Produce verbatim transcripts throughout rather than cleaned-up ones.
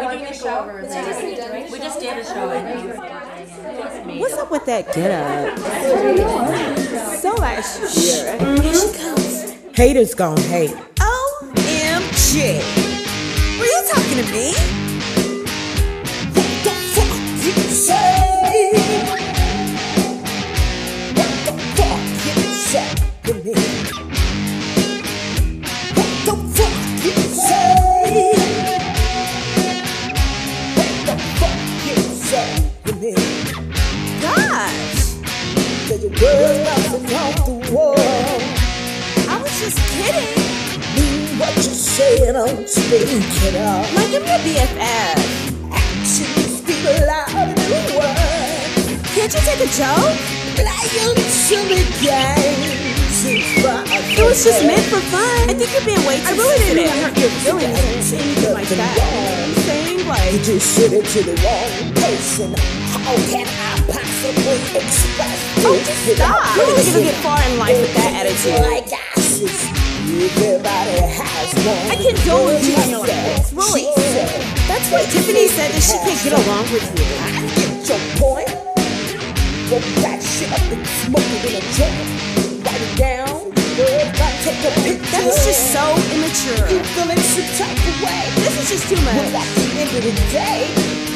we did a show. We just did a show. What's up with that get up? So last year. Here she comes. Haters gonna hate. O M G. Were you talking to me? What the fuck did you say? What the fuck did you say to me? What the fuck did you say? What the fuck did you say to me? Gosh! Said your words bouncing off the wall. I was just kidding. What you saying, I'm speaking up. Like I'm your B F F. Actions speak louder than words. Can't you take a joke? Like you silly games. It was just meant for fun. I think you're being way too I really didn't mean to hurt your feelings or anything like that. I'm saying, like, you just said it to the wrong person. How can I possibly express this? Oh, just stop. I don't think it'll get far in life with that attitude. Like I just. Everybody has one. I can't go with you in your life. Really? That's why Tiffany said that she can't get along with you. I get your point. But that shit up and smoke it in a joint. Write it down. Everybody take a picture. That was just so immature. You feeling some type of way. This is just too much. Well, at the end of the day,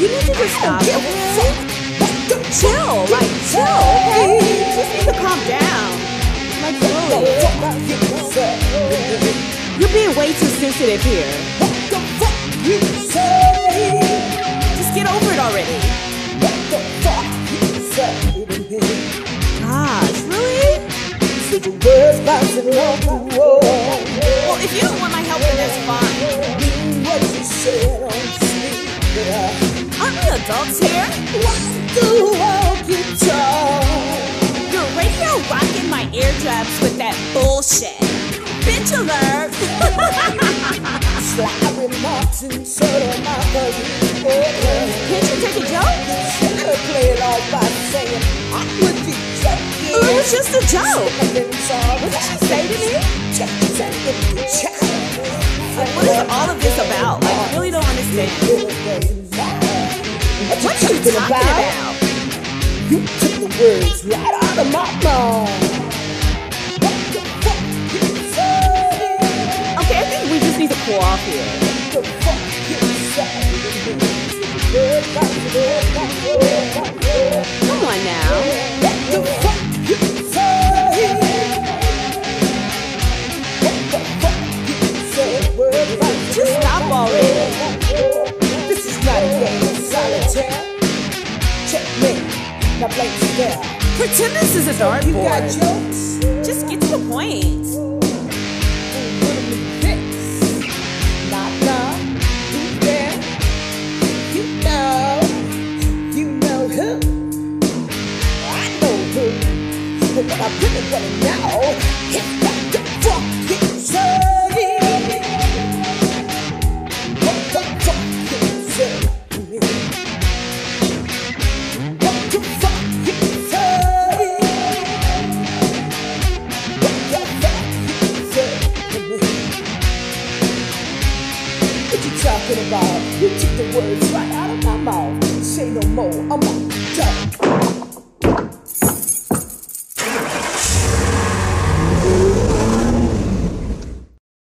you need to just stop. Give a fuck. Chill. Like, chill. Okay? You just need to calm down. Like, really. You're being way too sensitive here. What the fuck you say? Just get over it already. What the fuck you say? Gosh, really? Such words bouncing off the wall. Well, if you don't want my help, then that's fine. What you said on sleep. Aren't we adults here? What the fuck you talk? You're radio rocking my eardrums with that bullshit. Bitch alert! Slap remarks and so do my buddy. Can't you take a joke? I don't play it all by saying I would be joking. It was just a joke. What did she say to me? Like, what is all of this about? Like, I really don't understand. What are you talking about? You took the words right out of my mouth. Cool off here. Come on now. Just stop already. This is not a game of solitaire. Checkmate. Now play together. Pretend this is a dartboard. You got jokes? Just get to the point. But I really want to know if what the fuck you say. What the fuck you say to me? What the fuck you say? What the fuck you say to me? What you talking about? You took the words right out of my mouth. Say no more, I'm on the top.